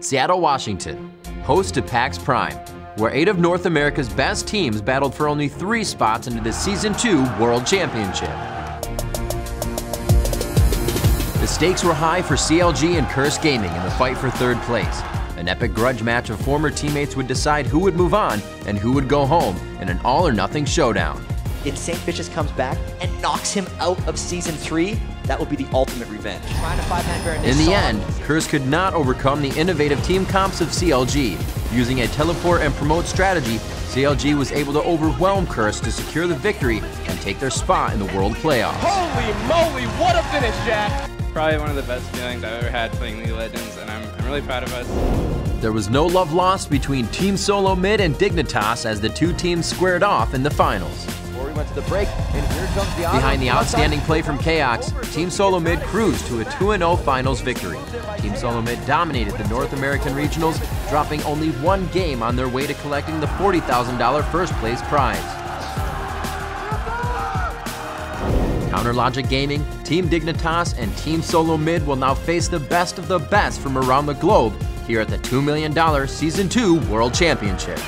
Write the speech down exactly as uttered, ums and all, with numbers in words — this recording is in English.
Seattle, Washington, host to PAX Prime, where eight of North America's best teams battled for only three spots into the Season two World Championship. The stakes were high for C L G and Curse Gaming in the fight for third place. An epic grudge match of former teammates would decide who would move on and who would go home in an all-or-nothing showdown. If Saintvicious comes back and knocks him out of Season three, that will be the ultimate revenge. In the end, Curse could not overcome the innovative team comps of C L G. Using a teleport and promote strategy, C L G was able to overwhelm Curse to secure the victory and take their spot in the World Playoffs. Holy moly, what a finish, Jack! Probably one of the best feelings I've ever had playing League of Legends, and I'm, I'm really proud of us. There was no love lost between Team Solo Mid and Dignitas as the two teams squared off in the finals. Went to the break, and here comes the behind the outstanding play from Chaox, Team Solo Mid cruised to a two and oh finals victory. Team Solo Mid dominated the North American regionals, dropping only one game on their way to collecting the forty thousand dollar first place prize. Counter Logic Gaming, Team Dignitas, and Team Solo Mid will now face the best of the best from around the globe here at the two million dollar Season two World Championship.